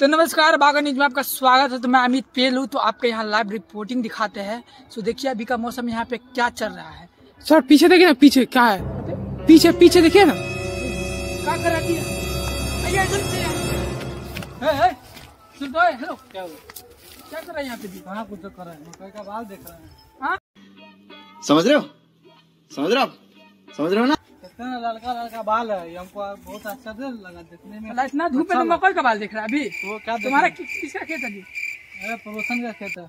तो नमस्कार, बागर न्यूज में आपका स्वागत है। तो मैं अमित पेल हूँ। तो आपके यहाँ लाइव रिपोर्टिंग दिखाते हैं। सो देखिए अभी का मौसम यहाँ पे क्या चल रहा है। सर पीछे देखिए ना, पीछे क्या है, पीछे देखिए ना क्या कर रही है। हेलो, क्या कर रहा है यहाँ पे? कहाँ कुछ कर रहा है, मकई का बाल देख रहा है। समझ रहे हो ना, इतना लड़का बाल है, हमको बहुत अच्छा लगा देखने में। इतना धूप में मकई का बाल दिख रहा है अभी। वो क्या तुम्हारा किसका खेत है जी? अरे पड़ोसन का खेत है।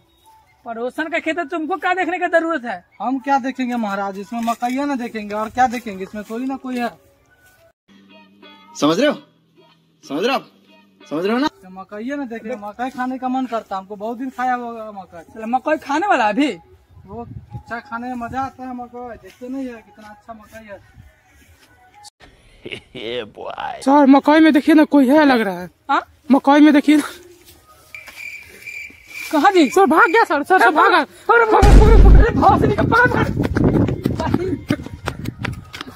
पड़ोसन का खेत है, तुमको क्या देखने की जरूरत है? हम क्या देखेंगे महाराज, इसमें मकई ना देखेंगे और क्या देखेंगे, इसमें कोई ना कोई है। समझ रहे हो ना, मकई ना देखेंगे। मकई खाने का मन करता, हमको बहुत दिन खाया होगा मकई। मकई खाने वाला अभी, वो अच्छा खाने में मजा आता है। मकई देखते नहीं है कितना अच्छा मकई है। सर मकई में देखिए ना कोई है लग रहा है। मकई में देखिए ना, कहाँ जी? सर भाग गया। सर भागा।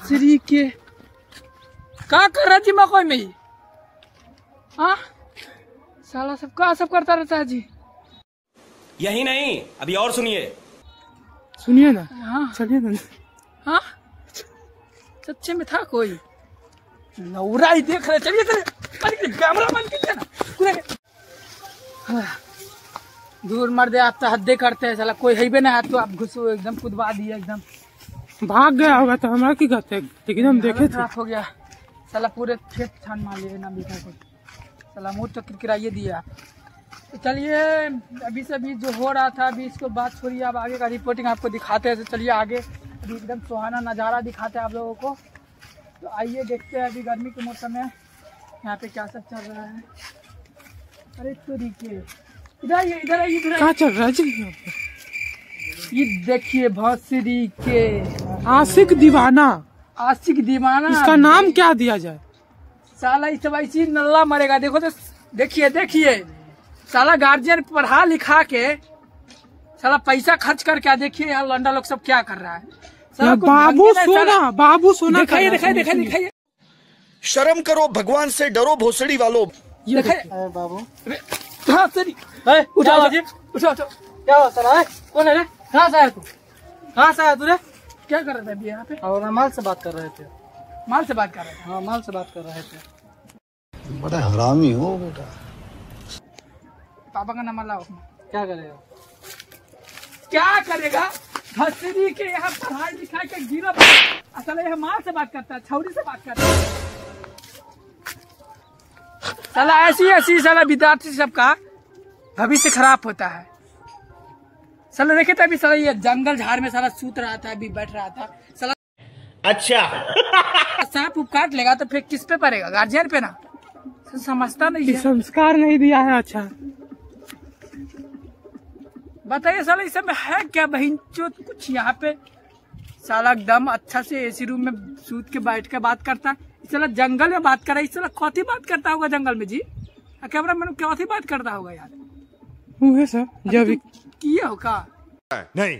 श्री के क्या कर रहा जी मकई में? साला सब करता रहता है जी। यही नहीं, अभी और सुनिए ना। चलिए ना। सच्चे में था कोई नौरा ही देख रहे। चलिए कैमरा बंद कीजिए ना। दूर मर दे, आप तो हद करते हैं। साला कोई है भी ना, तो आप घुसो एकदम कुदवा दिए। एकदम भाग गया होगा तो हमारा की करते, लेकिन हम देखे खराब हो गया। साला पूरे खेत छान मार लिए ना बीघा को। साला मुँह तो किरकिराइए दिया। चलिए अभी से अभी जो हो रहा था, अभी इसको बात छोड़िए। अब आगे का रिपोर्टिंग आपको दिखाते हैं। तो चलिए आगे अभी एकदम सुहाना नज़ारा दिखाते हैं आप लोगों को। तो आइए देखते हैं अभी गर्मी के मौसम में यहाँ पे क्या सब चल रहा है। अरे तो देखिए इधर आइए क्या चल रहा है जी? ये देखिए भौसरी के आशिक दीवाना, इसका नाम क्या दिया जाए? साला इस वैसी नल्ला मरेगा। देखो तो, देखिए साला गार्जियन पढ़ा लिखा के साला पैसा खर्च कर क्या, देखिए यार लंडा लोग सब क्या कर रहा है। साला बाबू सोना दिखाइए। शर्म करो, भगवान से डरो भोसड़ी वालों। ये बाबू कहाँ से आया तू? क्या कर रहा था अभी यहाँ पे? और माल से बात कर रहे थे। बड़ा हरामी हो बेटा। पापा का नंबर लाओ। क्या करेगा भसरी के यहाँ पढ़ाई लिखा के गिरा। असल यह माल से बात करता है, छौरी से बात करता है। साला ऐसी विद्यार्थी सबका भविष्य खराब होता है। साला देखे था अभी, साला ये जंगल झाड़ में साला सूत रहा था, अभी बैठ रहा था। साला अच्छा सांप काट लेगा तो फिर किस पे पड़ेगा? गार्जियन पे ना। समझता नहीं, संस्कार नहीं दिया है। अच्छा बताइए साला इस समय है क्या बहन चोत कुछ यहाँ पे? साला एकदम अच्छा से एसी रूम में सूत के बैठ के बात करता है। साला जंगल में बात कर रहा है। साला कौथी बात करता होगा जंगल में जी? कैमरा मैन कौथी बात करता होगा यार? वो है सर जब किए हो का नहीं?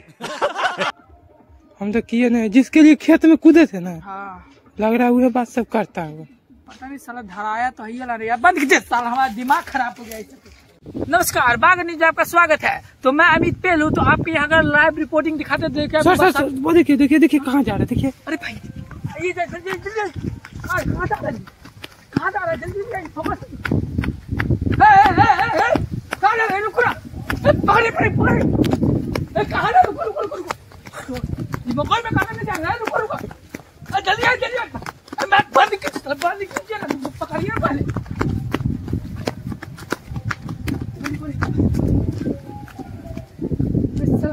हम तो किए नहीं, जिसके लिए खेत में कूदे थे ना। लग रहा है वह बात सब करता होगा। पता नहीं साला धराया तो है। बंद कीजिए, साला हमारा दिमाग खराब हो गया। नमस्कार, बागर न्यूज में आपका स्वागत है। तो मैं अमित पेल हूँ। तो आपके यहाँ का लाइव रिपोर्टिंग दिखाते वो देखिए कहाँ जा रहे। देखिए अरे भाई जल्दी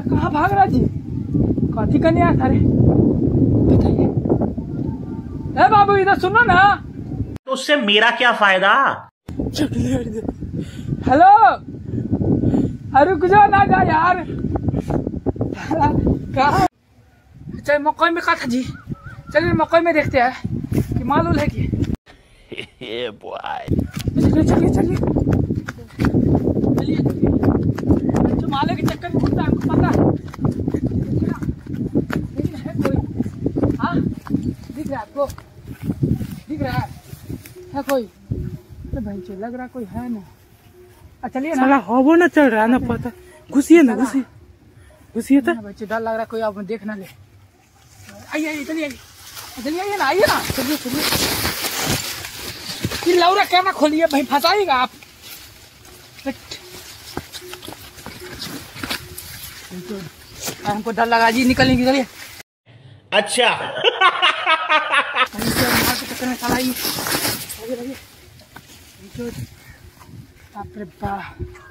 कहाँ भाग रहा जी? कथी करने आया? अरे बताइए बाबू, इधर सुनो ना। उससे मेरा क्या फायदा? हेलो, अरे गुजो ना जा यार। कहा चल मकई में, कहा था जी? चलिए मकई में देखते हैं कि मालूम है कि। चलिए माले के चक्कर में घूमता है, हमको पता है। लेकिन है कोई? दिख रहा है आपको? दिख रहा है कोई? तो भाई लग रहा कोई है ना। चलिए ना। साला हवा ना चल रहा ना पता। घुसिए ना, घुसिए घुसिए तो बच्चे, डर लग रहा कोई आप देख ना ले। आइए चलिए चलिए, आइए ना, आइए ना, चलिए चलिए। ये लौरा कैमरा खोलिए भाई, फंसाएगा आप। हमको डर लगा जी, निकलेंगे चलिए। अच्छा आप